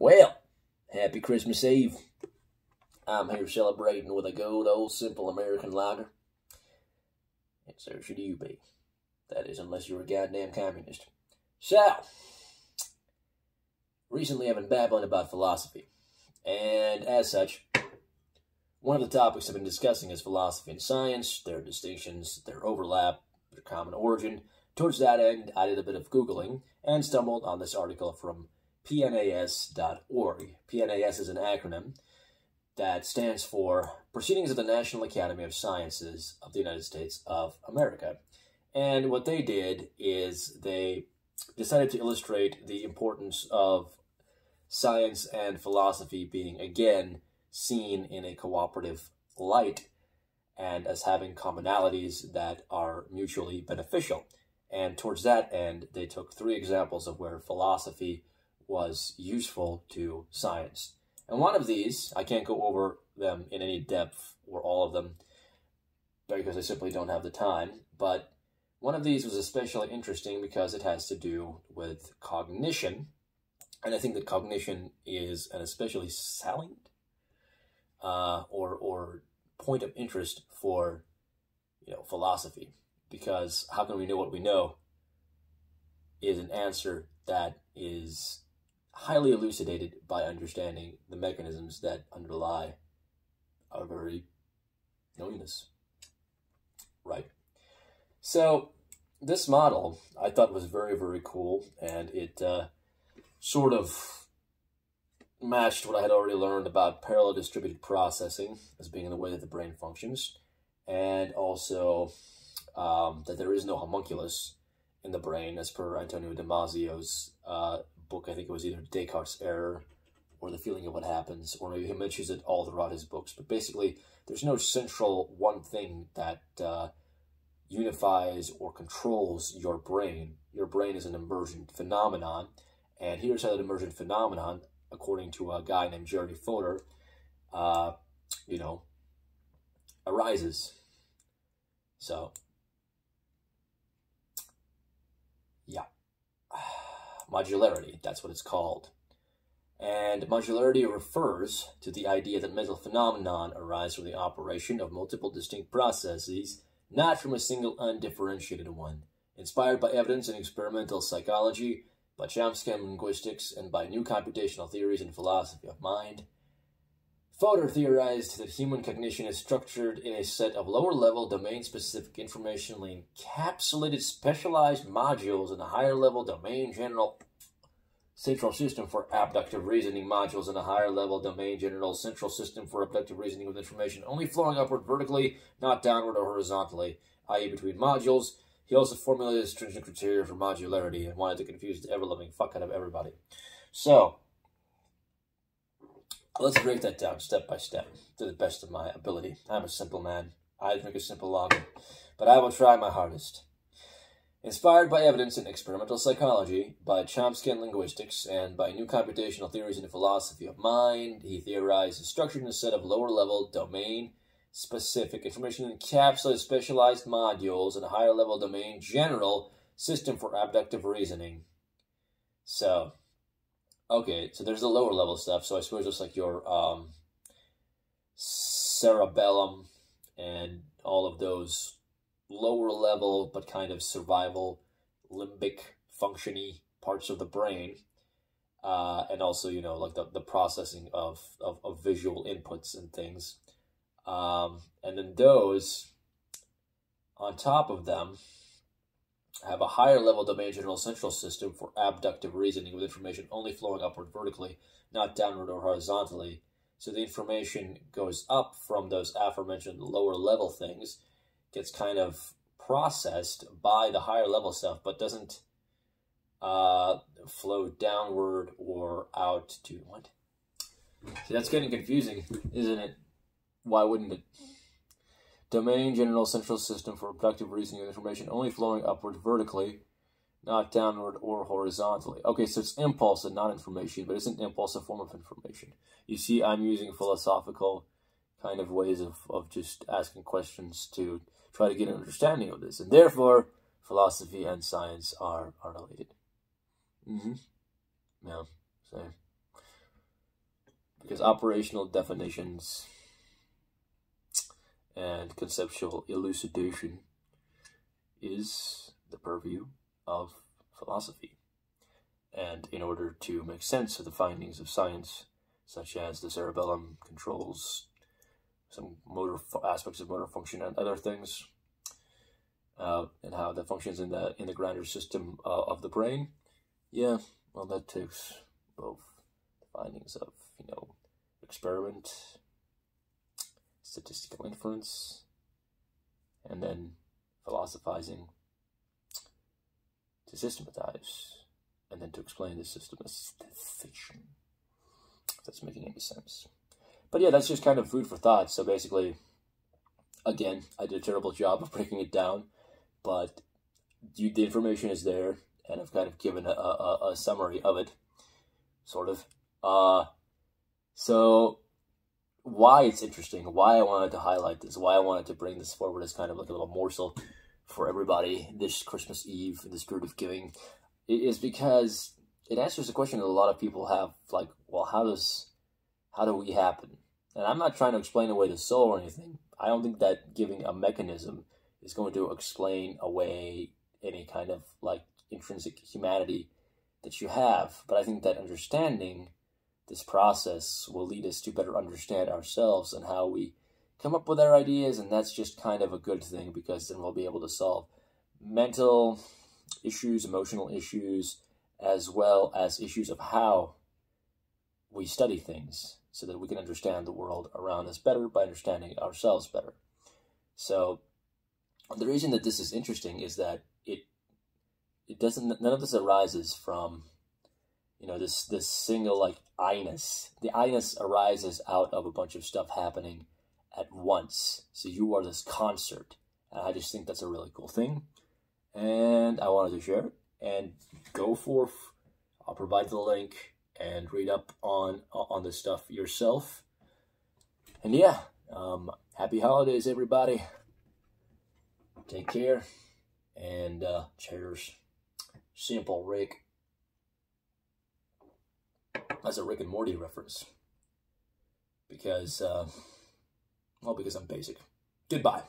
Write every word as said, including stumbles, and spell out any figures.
Well, happy Christmas Eve. I'm here celebrating with a good old simple American lager. And so should you be. That is, unless you're a goddamn communist. So, recently I've been babbling about philosophy. And as such, one of the topics I've been discussing is philosophy and science, their distinctions, their overlap, their common origin. Towards that end, I did a bit of Googling and stumbled on this article from P N A S dot org. P N A S is an acronym that stands for Proceedings of the National Academy of Sciences of the United States of America. And what they did is they decided to illustrate the importance of science and philosophy being, again, seen in a cooperative light and as having commonalities that are mutually beneficial. And towards that end, they took three examples of where philosophy was useful to science. And one of these, I can't go over them in any depth or all of them because I simply don't have the time, but one of these was especially interesting because it has to do with cognition. And I think that cognition is an especially salient uh, or, or point of interest for you know philosophy, because how can we know what we know is an answer that is highly elucidated by understanding the mechanisms that underlie our very knowingness. Right. So this model I thought was very, very cool, and it uh, sort of matched what I had already learned about parallel distributed processing as being the way that the brain functions, and also um, that there is no homunculus in the brain, as per Antonio Damasio's uh, book. I think it was either Descartes' Error or The Feeling of What Happens, or maybe he mentions it all throughout his books. But basically, there's no central one thing that uh, unifies or controls your brain. Your brain is an emergent phenomenon, and here's how that emergent phenomenon, according to a guy named Jerry Fodor, uh, you know, arises. So, yeah. Modularity, that's what it's called. And modularity refers to the idea that mental phenomenon arise from the operation of multiple distinct processes, not from a single undifferentiated one. Inspired by evidence in experimental psychology, by Chomskian linguistics, and by new computational theories in philosophy of mind, Fodor theorized that human cognition is structured in a set of lower-level, domain-specific, informationally encapsulated, specialized modules and a higher-level, domain-general, central system for abductive reasoning modules and a higher-level, domain-general, central system for abductive reasoning with information only flowing upward vertically, not downward or horizontally, that is between modules. He also formulated stringent criteria for modularity and wanted to confuse the ever-loving fuck out of everybody. So, let's break that down step by step to the best of my ability. I'm a simple man. I drink a simple lager, but I will try my hardest. Inspired by evidence in experimental psychology, by Chomskian linguistics, and by new computational theories in the philosophy of mind, he theorized and structured in a set of lower-level, domain-specific, information-encapsulated, specialized modules, and a higher-level, domain-general system for abductive reasoning. So, okay, so there's the lower level stuff. So I suppose just like your um, cerebellum and all of those lower level but kind of survival limbic functiony parts of the brain, uh, and also you know like the, the processing of, of of visual inputs and things, um, and then those on top of them have a higher level domain general central system for abductive reasoning with information only flowing upward vertically, not downward or horizontally. So the information goes up from those aforementioned lower level things, gets kind of processed by the higher level stuff, but doesn't uh, flow downward or out to what? See, that's getting confusing, isn't it? Why wouldn't it? Domain general central system for abductive reasoning with information only flowing upward vertically, not downward or horizontally. Okay, so it's impulse and not information, but isn't impulse a form of information? You see, I'm using philosophical kind of ways of, of just asking questions to try to get an understanding of this. And therefore, philosophy and science are, are related. Mm-hmm. Yeah, so his operational definitions and conceptual elucidation is the purview of philosophy. And in order to make sense of the findings of science, such as the cerebellum controls some motor aspects of motor function and other things, uh, and how that functions in the in the grander system uh, of the brain, yeah, well, that takes both findings of, you know, experiment, statistical inference, and then philosophizing to systematize, and then to explain the systematization, if that's making any sense. But yeah, that's just kind of food for thought. So basically, again, I did a terrible job of breaking it down, but you, the information is there, and I've kind of given a, a, a summary of it, sort of. Uh, so why it's interesting, why I wanted to highlight this, why I wanted to bring this forward as kind of like a little morsel for everybody this Christmas Eve, in the spirit of giving, is because it answers a question that a lot of people have, like, well, how does, how do we happen? And I'm not trying to explain away the soul or anything. I don't think that giving a mechanism is going to explain away any kind of, like, intrinsic humanity that you have. But I think that understanding this process will lead us to better understand ourselves and how we come up with our ideas, and that's just kind of a good thing, because then we'll be able to solve mental issues, emotional issues, as well as issues of how we study things, so that we can understand the world around us better by understanding ourselves better. So the reason that this is interesting is that it it doesn't, none of this arises from, you know, this this single, like, I-ness. The I-ness arises out of a bunch of stuff happening at once. So you are this concert, and I just think that's a really cool thing, and I wanted to share it. And go forth, I'll provide the link and read up on on this stuff yourself. And yeah, um, happy holidays, everybody. Take care, and uh, cheers. Simple Rick. That's a Rick and Morty reference, because, uh, well, because I'm basic. Goodbye.